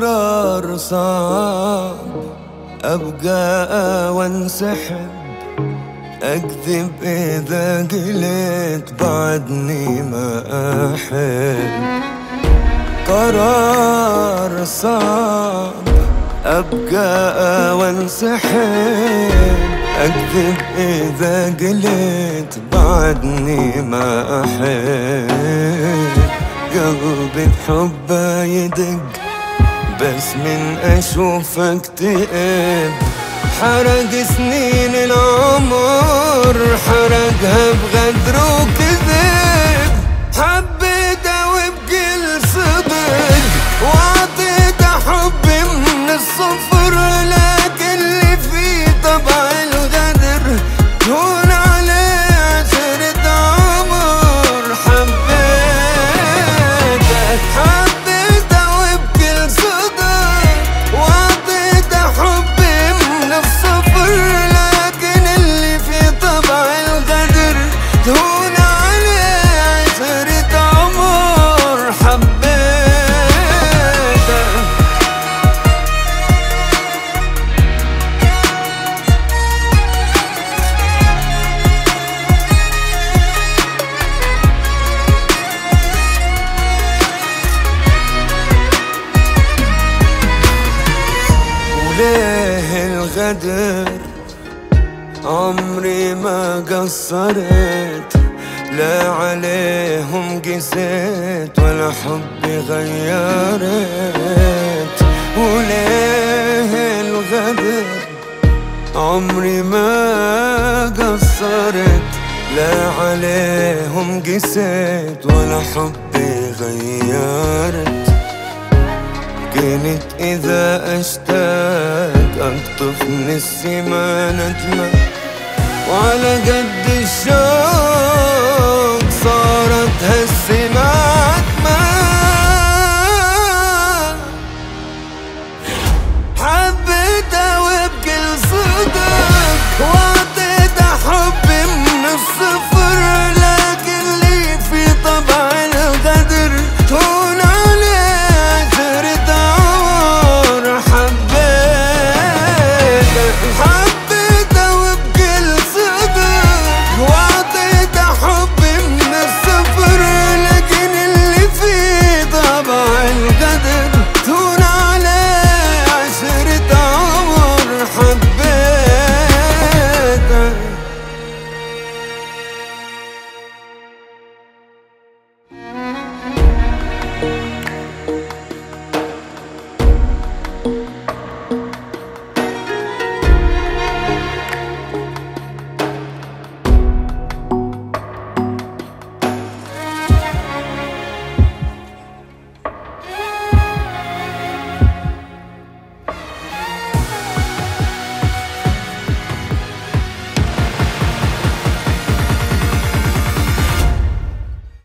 قرار صعب أبقى وانسحب، أكذب إذا قلت بعدني ما أحب. قرار صعب أبقى وانسحب، أكذب إذا قلت بعدني ما أحب. قلبي بحبه يدق بس من أشوفك تقب، حرق سنين العمر حرقها بغدر وكذب. حبيته وبكل صدق وعطيته حبي من الصفر، لكن اللي فيه طبع الغدر دون عليه عشرة عمر. حبيته وبكل صدق وعطيته حبي من الصفر، لكن اللي في طبع الغدر دون عليه عشرة عمر. وليه الغدر عمري ما قصرت، لا عليهم قسيت ولا حبي غيرت. وليه الغدر عمري ما قصرت، لا عليهم قسيت ولا حبي غيرت. كنت إذا أشتاق أقطف نسي ما ندمة، وعلى قد الشوق